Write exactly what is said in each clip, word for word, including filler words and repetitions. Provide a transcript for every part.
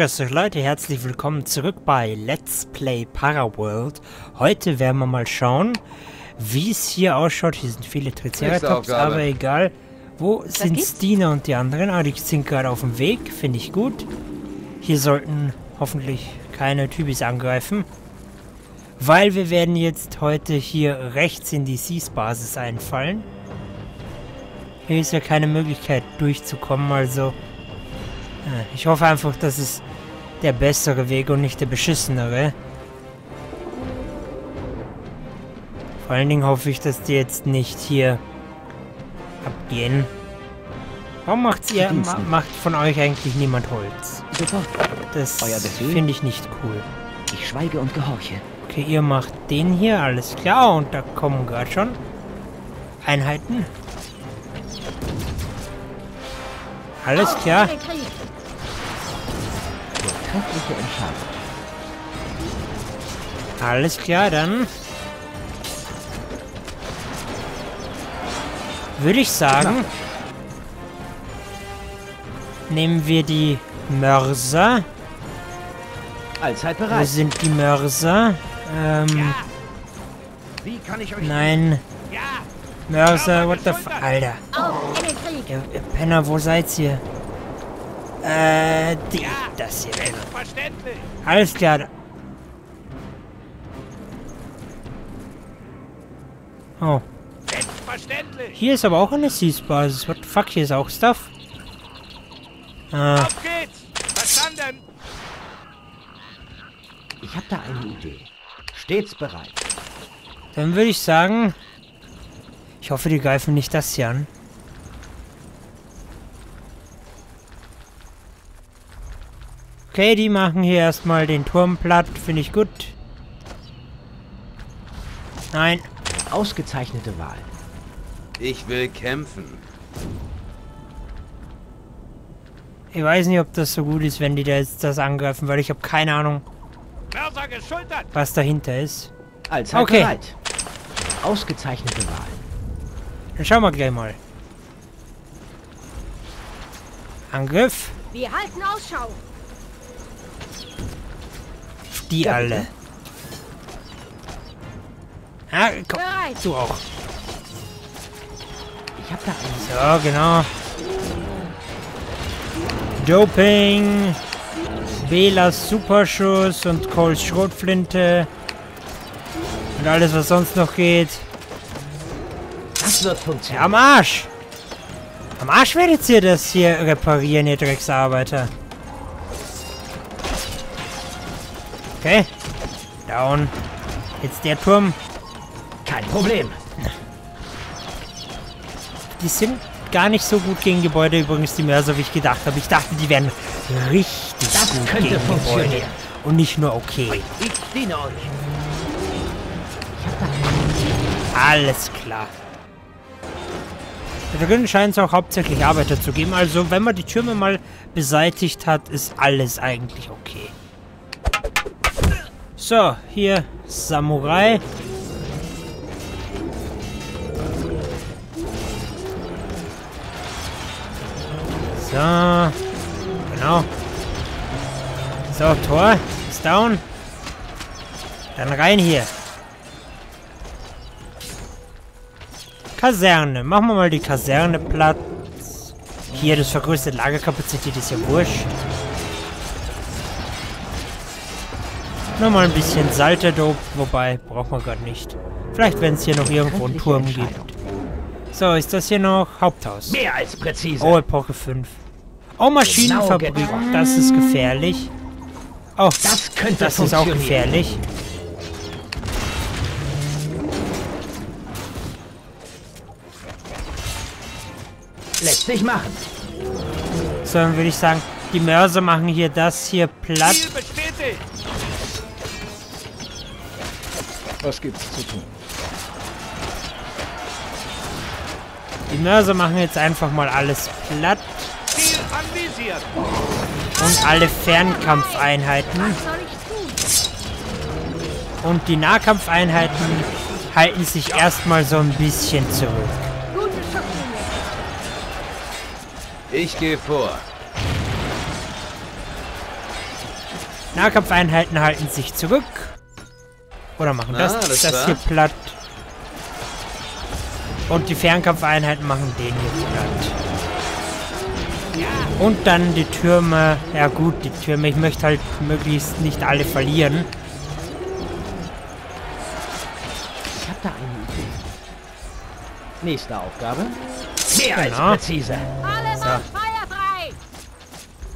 Grüß euch Leute, herzlich willkommen zurück bei Let's Play Paraworld. Heute werden wir mal schauen, wie es hier ausschaut. Hier sind viele Triceratops, aber egal. Wo das sind geht's? Stina und die anderen? Ah, die sind gerade auf dem Weg, finde ich gut. Hier sollten hoffentlich keine Tybis angreifen. Weil wir werden jetzt heute hier rechts in die Seas-Basis einfallen. Hier ist ja keine Möglichkeit durchzukommen, also... Ich hoffe einfach, dass es der bessere Weg und nicht der beschissenere. Vor allen Dingen hoffe ich, dass die jetzt nicht hier abgehen. Warum macht's ihr, ma macht von euch eigentlich niemand Holz? Das finde ich nicht cool. Ich schweige und gehorche. Okay, ihr macht den hier, alles klar. Und da kommen gerade schon Einheiten. Alles klar. Alles klar, dann würde ich sagen, nehmen wir die Mörser. Allzeit bereit. Wo sind die Mörser? Ähm, nein. Mörser, what the f... Alter. Ihr, ihr Penner, wo seid ihr? Äh, die, das hier. Alles klar. Oh. Hier ist aber auch eine Seas-Basis. What the fuck, hier ist auch Stuff. Ah. Auf geht's. Verstanden. Ich hab da eine Idee. Stets bereit. Dann würde ich sagen... Ich hoffe, die greifen nicht das hier an. Okay, die machen hier erstmal den Turm platt. Finde ich gut. Nein. Ausgezeichnete Wahl. Ich will kämpfen. Ich weiß nicht, ob das so gut ist, wenn die da jetzt das angreifen, weil ich habe keine Ahnung, was dahinter ist. Als halt okay. Bereit. Ausgezeichnete Wahl. Dann schauen wir gleich mal. Angriff. Wir halten Ausschau. Die ja, alle. Ah, komm. Bereit. Du auch. Ich hab da einen. So, genau. Doping. Belas Superschuss und Coles Schrotflinte. Und alles, was sonst noch geht. Das wird funktionieren. Ja, am Arsch! Am Arsch werdet ihr das hier reparieren, ihr Drecksarbeiter. Okay. Down. Jetzt der Turm. Kein Problem. Die sind gar nicht so gut gegen Gebäude übrigens, die Mörser, wie ich gedacht habe. Ich dachte, die wären richtig das gut könnte gegen Gebäude. Und nicht nur okay. Ich diene euch. Alles klar. Da drinnen scheint es auch hauptsächlich Arbeiter zu geben. Also, wenn man die Türme mal beseitigt hat, ist alles eigentlich okay. So, hier Samurai. So, genau. So, Tor ist down. Dann rein hier. Kaserne. Machen wir mal die Kaserne platt. Hier, das vergrößert Lagerkapazität ist ja wurscht. Nochmal ein bisschen Salterdop, wobei braucht man gerade nicht. Vielleicht, wenn es hier noch irgendwo einen Turm gibt. So, ist das hier noch Haupthaus? Mehr als präzise. Oh, Epoche fünf. Oh, Maschinenfabrik. Genau. Das ist gefährlich. Oh, das, könnte das ist auch gefährlich. Lässt sich machen. So, dann würde ich sagen, die Mörser machen hier das hier platt. Was gibt's zu tun? Die Mörser machen jetzt einfach mal alles platt. Und alle Fernkampfeinheiten. Und die Nahkampfeinheiten halten sich erstmal so ein bisschen zurück. Ich gehe vor. Nahkampfeinheiten halten sich zurück. Oder machen das, ah, das, das hier platt. Und die Fernkampfeinheiten machen den hier platt. Und dann die Türme. Ja gut, die Türme. Ich möchte halt möglichst nicht alle verlieren. Ich hab da eine Idee. Nächste Aufgabe. Mehr als präzise. Alle Mann feierfrei!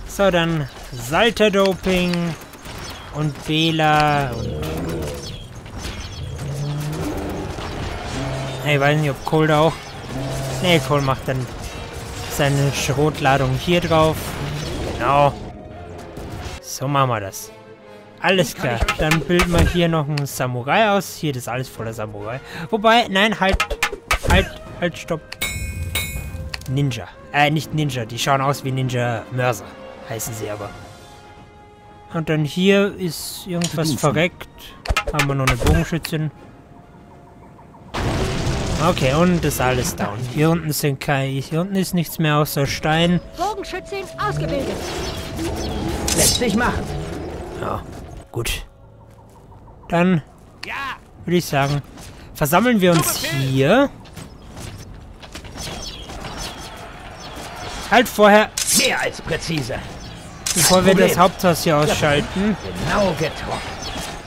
So, dann Salterdoping und Bela und... Ich weiß nicht, ob Cole da auch... Ne, Cole macht dann seine Schrotladung hier drauf. Genau. So machen wir das. Alles klar. Dann bilden wir hier noch einen Samurai aus. Hier, das ist alles voller Samurai. Wobei, nein, halt. Halt, halt, stopp. Ninja. Äh, nicht Ninja. Die schauen aus wie Ninja Mörser. Heißen sie aber. Und dann hier ist irgendwas verreckt. Haben wir noch eine Bogenschützin. Okay, und das ist alles down. Hier unten sind keine... Hier unten ist nichts mehr außer Stein. Bogenschützen ausgebildet. Lässt sich machen. Ja, gut. Dann würde ich sagen, versammeln wir uns hier. Halt vorher... Mehr als präzise. Bevor wir das Haupthaus hier ausschalten. Genau getroffen.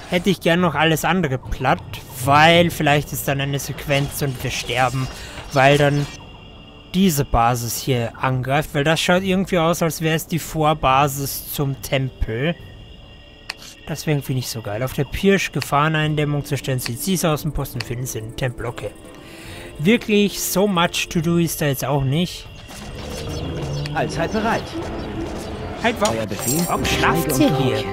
Hätte ich gern noch alles andere platt. Weil vielleicht ist dann eine Sequenz und wir sterben, weil dann diese Basis hier angreift. Weil das schaut irgendwie aus, als wäre es die Vorbasis zum Tempel. Das wäre irgendwie nicht so geil. Auf der Pirsch, Gefahreneindämmung zu stellen, sieht sie Außenposten finden sie den Tempel. Okay. Wirklich, so much to do ist da jetzt auch nicht. Allzeit bereit. Halt, warum, warum schlaft ihr hier?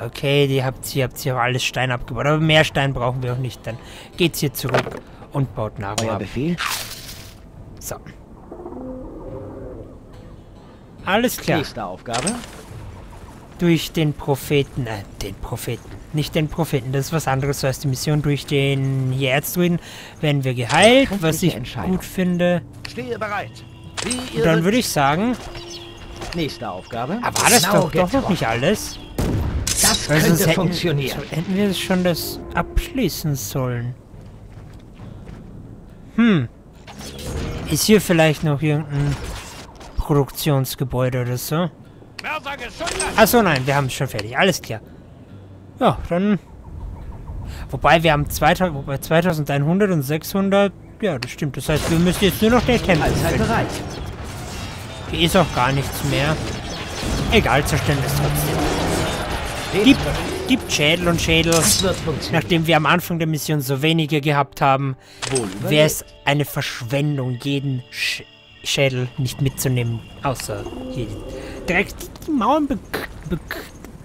Okay, die habt ihr habt hier alles Stein abgebaut. Aber mehr Stein brauchen wir auch nicht. Dann geht's hier zurück und baut Nahrung ab. Befehl? So. Alles klar. Nächste Aufgabe. Durch den Propheten. Äh, den Propheten. Nicht den Propheten. Das ist was anderes als die Mission. Durch den hier Erzdruiden werden wir geheilt, was ich gut finde. Stehe bereit. Wie und dann würde ich sagen. Nächste Aufgabe. Aber war das doch, doch noch nicht alles? Das könnte also hätten, funktionieren. Hätten wir schon das abschließen sollen. Hm. Ist hier vielleicht noch irgendein Produktionsgebäude oder so? Achso, nein, wir haben es schon fertig. Alles klar. Ja, dann... Wobei, wir haben zweitausendeinhundert und sechshundert... Ja, das stimmt. Das heißt, wir müssen jetzt nur noch den Tempel finden. Hier ist auch gar nichts mehr. Egal, zerstören wir es trotzdem. Gibt, gibt Schädel und Schädel. Nachdem wir am Anfang der Mission so wenige gehabt haben, wäre es eine Verschwendung, jeden Sch Schädel nicht mitzunehmen. Außer hier. Direkt die Mauern.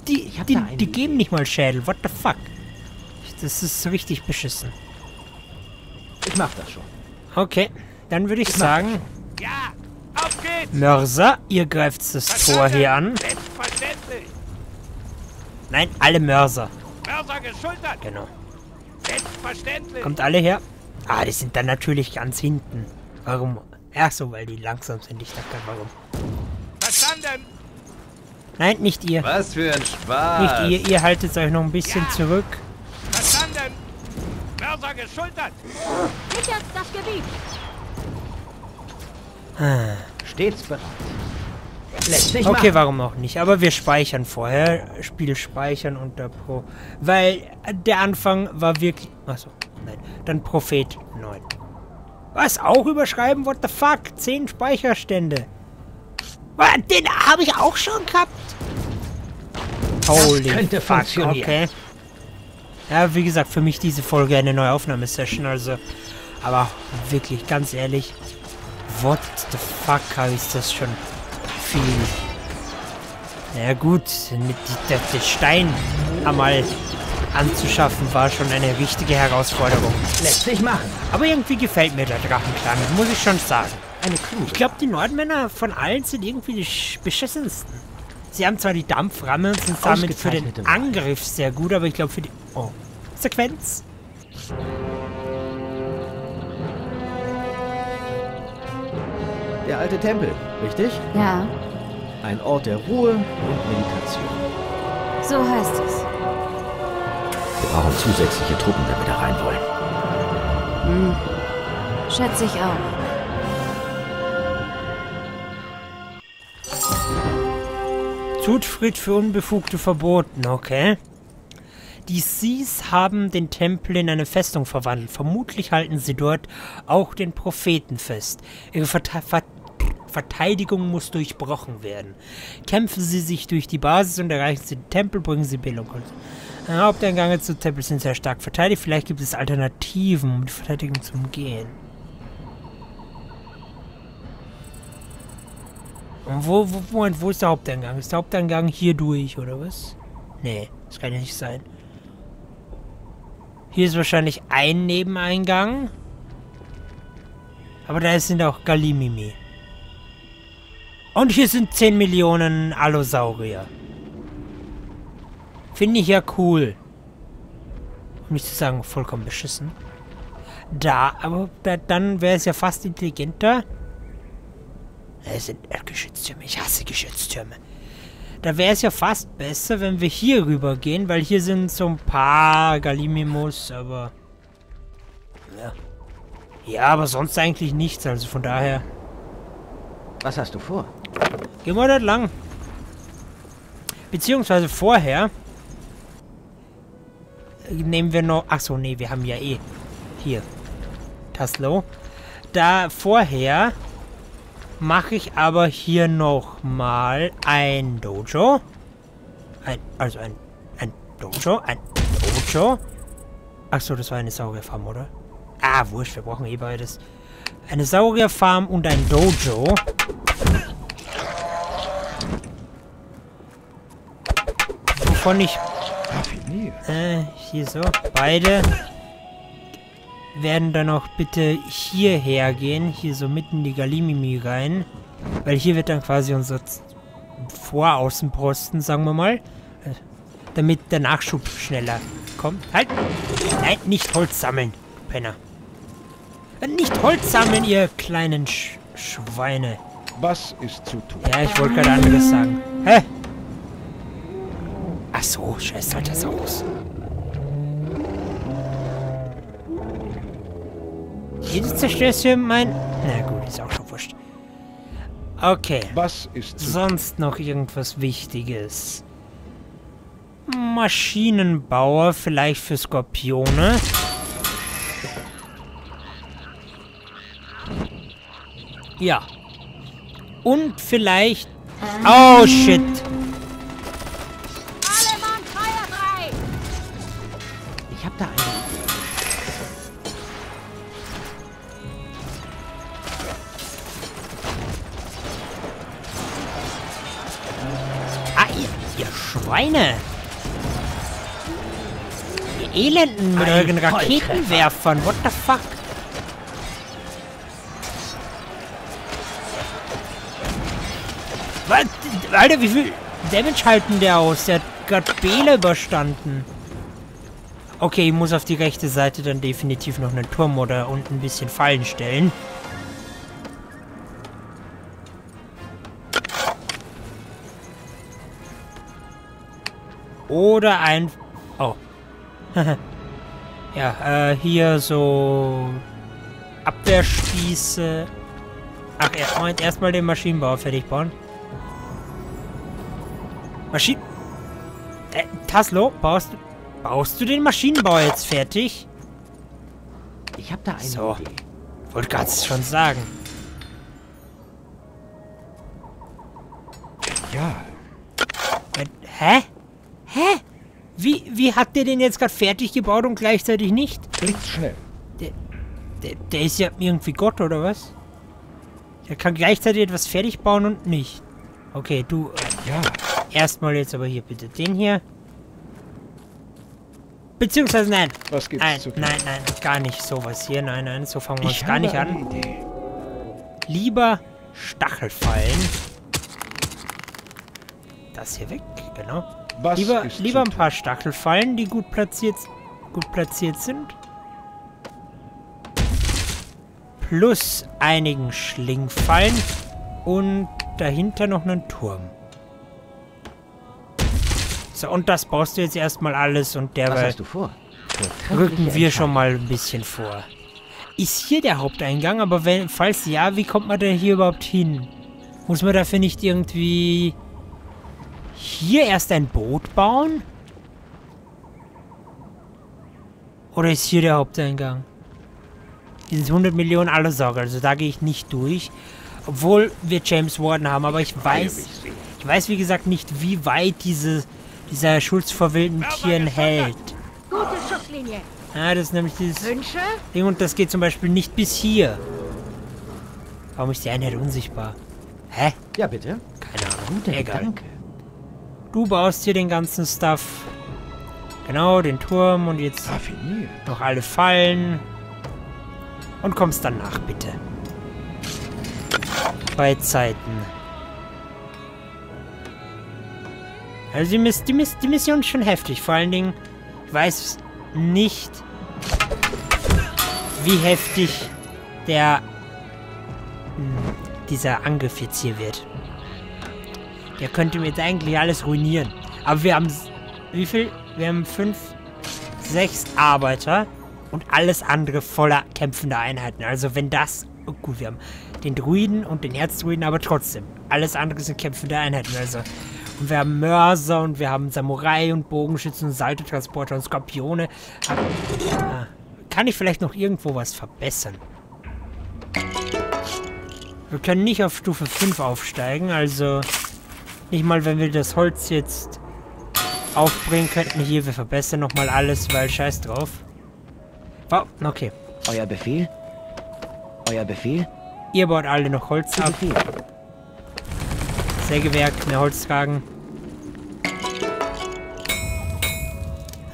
Die, die, die geben nicht mal Schädel. What the fuck? Das ist richtig beschissen. Ich mach das schon. Okay, dann würde ich, ich sagen: Ja, auf geht's! Mörser, ihr greift das Tor hier an. Nein, alle Mörser. Mörser geschultert. Genau. Selbstverständlich. Kommt alle her. Ah, die sind dann natürlich ganz hinten. Warum? Ach so, weil die langsam sind. Ich dachte, warum? Verstanden. Nein, nicht ihr. Was für ein Spaß. Nicht ihr. Ihr haltet euch noch ein bisschen ja. zurück. Verstanden. Mörser geschultert. Sichert das Gebiet. Ah. Stets bereit. Okay, machen. Warum auch nicht? Aber wir speichern vorher. Spiel speichern unter Pro. Weil der Anfang war wirklich... Achso, nein. Dann Prophet neun. Was? Auch überschreiben? What the fuck? zehn Speicherstände. Den habe ich auch schon gehabt. Holy könnte fuck, okay. Ja, wie gesagt, für mich diese Folge eine neue Aufnahmesession. Also, aber wirklich, ganz ehrlich. What the fuck ist das schon... Viel. Naja gut, mit dem Stein einmal anzuschaffen, war schon eine richtige Herausforderung. Lässt sich machen. Aber irgendwie gefällt mir der Drachenclan, muss ich schon sagen. Eine Kuh. Ich glaube, die Nordmänner von allen sind irgendwie die beschissensten. Sie haben zwar die Dampframme und sind damit für den Angriff sehr gut, aber ich glaube für die... Oh, Sequenz. Der alte Tempel, richtig? Ja. Ein Ort der Ruhe und Meditation. So heißt es. Wir brauchen zusätzliche Truppen, wenn wir da rein wollen. Hm. Schätze ich auch. Blutfried für Unbefugte verboten, okay. Die Seas haben den Tempel in eine Festung verwandelt. Vermutlich halten sie dort auch den Propheten fest. Ihre Verte Ver Verteidigung muss durchbrochen werden. Kämpfen sie sich durch die Basis und erreichen sie den Tempel, bringen sie Bela und Cole. Haupteingänge zu Tempel sind sehr stark verteidigt. Vielleicht gibt es Alternativen, um die Verteidigung zu umgehen. Wo, wo, Moment, wo ist der Haupteingang? Ist der Haupteingang hier durch, oder was? Nee, das kann ja nicht sein. Hier ist wahrscheinlich ein Nebeneingang. Aber da sind auch Galimimi. Und hier sind zehn Millionen Allosaurier. Finde ich ja cool. Um nicht zu sagen, vollkommen beschissen. Da, aber da, dann wäre es ja fast intelligenter. Es sind Geschütztürme. Ich hasse Geschütztürme. Da wäre es ja fast besser, wenn wir hier rüber gehen, weil hier sind so ein paar Galimimus, aber... Ja. Ja, aber sonst eigentlich nichts, also von daher... Was hast du vor? Gehen wir dort lang. Beziehungsweise vorher... Nehmen wir noch... Achso, nee, wir haben ja eh... Hier. Taslow. Da vorher... Mache ich aber hier nochmal ein Dojo. Ein, also ein, ein Dojo, ein Dojo. Achso, das war eine Saurier-Farm, oder? Ah, wurscht, wir brauchen eh beides. Eine Saurier-Farm und ein Dojo. Wovon ich... Äh, hier so. Beide werden dann auch bitte hierher gehen, hier so mitten in die Galimimi rein, weil hier wird dann quasi unser Voraußenposten, sagen wir mal, damit der Nachschub schneller kommt. Halt! Nein, nicht Holz sammeln, Penner. Nicht Holz sammeln, ihr kleinen Sch Schweine. Was ist zu tun? Ja, ich wollte gerade anderes sagen. Hä? Ach so, scheiß Saltersaurus. Jetzt zerstörst du mein... Na gut, ist auch schon wurscht. Okay. Was ist sonst noch irgendwas Wichtiges? Maschinenbauer, vielleicht für Skorpione. Ja. Und vielleicht... Oh, shit. Alle Mann, Feuer frei! Ich hab da einen... Schweine! Die Elenden mit euren Raketenwerfern, what the fuck? Was? Alter, wie viel Damage halten der aus? Der hat gerade Bela überstanden. Okay, ich muss auf die rechte Seite dann definitiv noch einen Turm oder und ein bisschen Fallen stellen. Oder ein... Oh. Ja, äh, hier so... Abwehrspieße... Ach, erstmal erst den Maschinenbauer fertig bauen. Maschinen... Äh, Taslo, baust du... Baust du den Maschinenbauer jetzt fertig? Ich hab da einen... So. Wollte gerade schon sagen. Ja. Äh, hä? Hä? Wie, wie hat der den jetzt gerade fertig gebaut und gleichzeitig nicht? Blitzschnell. Der, der, der ist ja irgendwie Gott, oder was? Der kann gleichzeitig etwas fertig bauen und nicht. Okay, du... Äh, ja. Erstmal jetzt aber hier bitte den hier. Beziehungsweise nein. Was gibt's nein, zu tun? Nein, nein, gar nicht sowas hier. Nein, nein, so fangen wir uns gar nicht an. Idee. Lieber Stachelfallen. Das hier weg, genau. Was lieber lieber ein paar Stachelfallen, die gut platziert, gut platziert sind. Plus einigen Schlingfallen und dahinter noch einen Turm. So, und das baust du jetzt erstmal alles und derweil... Was hast du vor? Rücken wir schon mal ein bisschen vor. Ist hier der Haupteingang? Aber wenn, falls ja, wie kommt man denn hier überhaupt hin? Muss man dafür nicht irgendwie... hier erst ein Boot bauen? Oder ist hier der Haupteingang? Hier sind hundert Millionen Allosaurier, also da gehe ich nicht durch. Obwohl wir James Warden haben, aber ich weiß... Ich weiß, wie gesagt, nicht, wie weit diese, dieser Schutz vor wilden Tieren hält. Gute Schusslinie. Ah, das ist nämlich dieses Wünsche? Ding und das geht zum Beispiel nicht bis hier. Warum ist die Einheit unsichtbar? Hä? Ja, bitte. Keine Ahnung. Egal. Danke. Du baust hier den ganzen Stuff. Genau, den Turm und jetzt noch alle Fallen. Und kommst danach, bitte. Bei Zeiten. Also die, Miss, die, Miss, die Mission ist schon heftig. Vor allen Dingen, ich weiß nicht, wie heftig der dieser Angriff jetzt hier wird. Der könnte mir jetzt eigentlich alles ruinieren. Aber wir haben wie viel? Wir haben fünf, sechs Arbeiter und alles andere voller kämpfender Einheiten. Also wenn das... Oh gut, wir haben den Druiden und den Erzdruiden, aber trotzdem. Alles andere sind kämpfende Einheiten. Also... Und wir haben Mörser und wir haben Samurai und Bogenschützen und Saltetransporter und Skorpione. Ah, kann ich vielleicht noch irgendwo was verbessern? Wir können nicht auf Stufe fünf aufsteigen, also nicht mal, wenn wir das Holz jetzt aufbringen könnten. Hier, wir verbessern nochmal alles, weil scheiß drauf. Wow, okay. Euer Befehl? Euer Befehl? Ihr baut alle noch Holz ab. Sägewerk, mehr Holz tragen.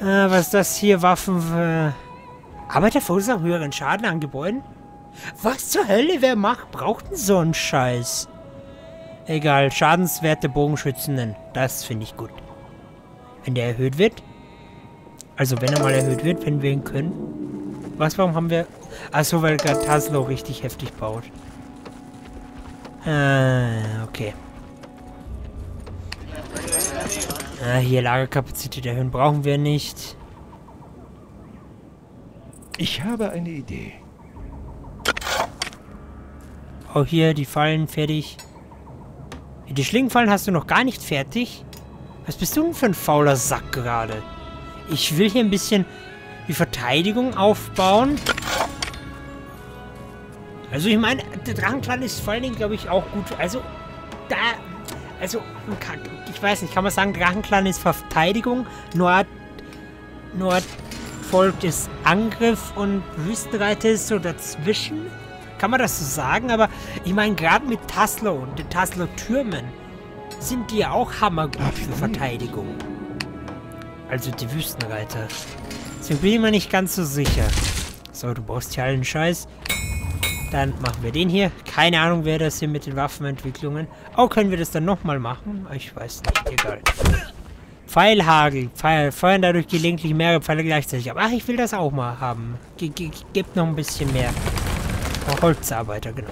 Äh, was ist das hier? Waffen. Äh, Arbeiter verursachen höheren Schaden an Gebäuden? Was zur Hölle? Wer macht? Braucht denn so einen Scheiß? Egal, Schadenswerte Bogenschützen. Das finde ich gut. Wenn der erhöht wird. Also, wenn er mal erhöht wird, wenn wir ihn können. Was, warum haben wir. Achso, weil gerade Taslo richtig heftig baut. Äh, okay. Ah, hier Lagerkapazität erhöhen brauchen wir nicht. Ich habe eine Idee. Oh, hier die Fallen fertig. Die Schlingfallen hast du noch gar nicht fertig. Was bist du denn für ein fauler Sack gerade? Ich will hier ein bisschen die Verteidigung aufbauen. Also ich meine, der Drachenclan ist vor allen Dingen, glaube ich, auch gut. Also, da... Also, ich weiß nicht, kann man sagen, Drachenclan ist Verteidigung, Nord, Nord-Volk ist Angriff und Wüstenreiter ist so dazwischen. Kann man das so sagen? Aber ich meine, gerade mit Taslo und den Taslo-Türmen sind die ja auch hammergut für Verteidigung. Also die Wüstenreiter. Deswegen bin ich mir nicht ganz so sicher. So, du brauchst hier allen Scheiß. Dann machen wir den hier. Keine Ahnung, wer das hier mit den Waffenentwicklungen... Oh, können wir das dann nochmal machen? Ich weiß nicht, egal. Pfeilhagel. Pfeil, feuern dadurch gelegentlich mehrere Pfeile gleichzeitig ab. Ach, ich will das auch mal haben. Ge ge gebt noch ein bisschen mehr. Oh, Holzarbeiter, genau.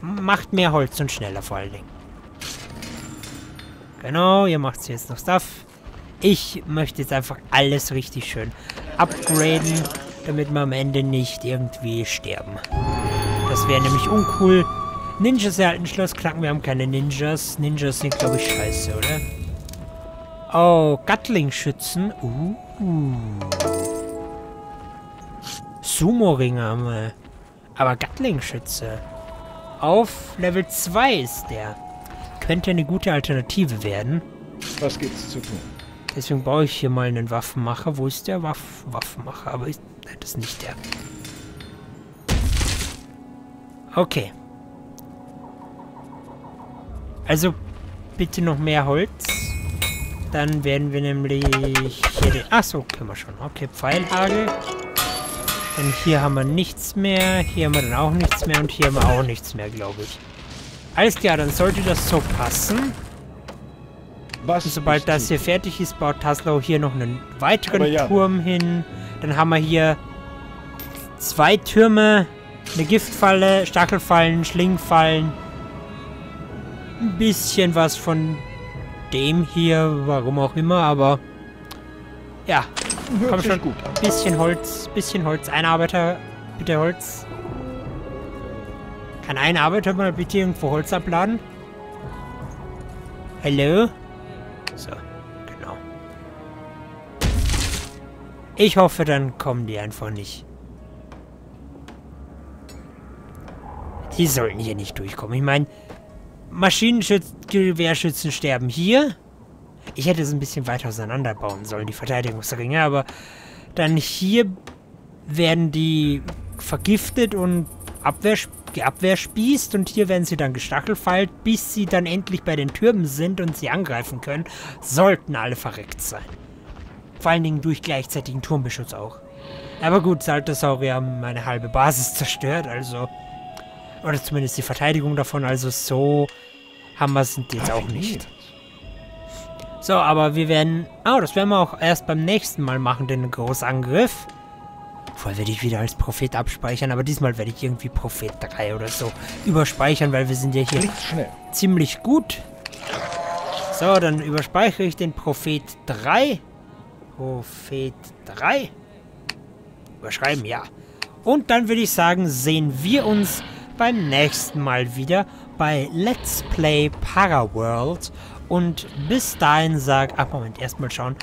Macht mehr Holz und schneller vor allen Dingen. Genau, ihr macht jetzt noch Stuff. Ich möchte jetzt einfach alles richtig schön upgraden. Damit wir am Ende nicht irgendwie sterben. Das wäre nämlich uncool. Ninjas erhalten Schloss knacken. Wir haben keine Ninjas. Ninjas sind, glaube ich, scheiße, oder? Oh, Gatling-Schützen. Uh. Sumo-Ringer haben wir. Aber Gatling-Schütze. Auf Level zwei ist der. Könnte eine gute Alternative werden. Was gibt's zu tun? Deswegen baue ich hier mal einen Waffenmacher. Wo ist der Waff Waffenmacher? Aber ich, nein, das ist nicht der. Okay. Also bitte noch mehr Holz. Dann werden wir nämlich hier den... Achso, können wir schon. Okay, Pfeilhagel. Dann hier haben wir nichts mehr. Hier haben wir dann auch nichts mehr. Und hier haben wir auch nichts mehr, glaube ich. Alles klar, dann sollte das so passen. Was Sobald das hier fertig ist, baut Taslo hier noch einen weiteren ja. Turm hin. Dann haben wir hier zwei Türme, eine Giftfalle, Stachelfallen, Schlingfallen. Ein bisschen was von dem hier, warum auch immer, aber ja, komm schon. Gut. Bisschen Holz, bisschen Holz. Ein Arbeiter, bitte Holz. Kann ein Arbeiter mal bitte irgendwo Holz abladen? Hallo? So, genau. Ich hoffe, dann kommen die einfach nicht. Die sollten hier nicht durchkommen. Ich meine, Maschinengewehrschützen sterben hier. Ich hätte es ein bisschen weiter auseinander bauen sollen, die Verteidigungsringe, aber dann hier werden die vergiftet und abwehrspießt Abwehr und hier werden sie dann gestachelfeilt, bis sie dann endlich bei den Türmen sind und sie angreifen können, sollten alle verreckt sein. Vor allen Dingen durch gleichzeitigen Turmbeschutz auch. Aber gut, Salterdop haben meine halbe Basis zerstört, also... Oder zumindest die Verteidigung davon, also so Hammer sind die jetzt auch nicht. So, aber wir werden... Oh, das werden wir auch erst beim nächsten Mal machen, den Großangriff. Vorher werde ich wieder als Prophet abspeichern, aber diesmal werde ich irgendwie Prophet drei oder so überspeichern, weil wir sind ja hier ziemlich gut. So, dann überspeichere ich den Prophet drei. Prophet drei. Überschreiben, ja. Und dann würde ich sagen, sehen wir uns beim nächsten Mal wieder bei Let's Play Paraworld. Und bis dahin sage ich... Ach, Moment, erstmal schauen.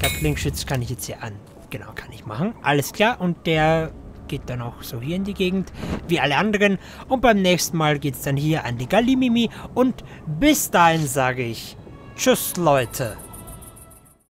Gatling-Schützen kann ich jetzt hier an. Genau, kann ich machen. Alles klar. Und der geht dann auch so hier in die Gegend, wie alle anderen. Und beim nächsten Mal geht es dann hier an die Galimimi. Und bis dahin sage ich... Tschüss, Leute.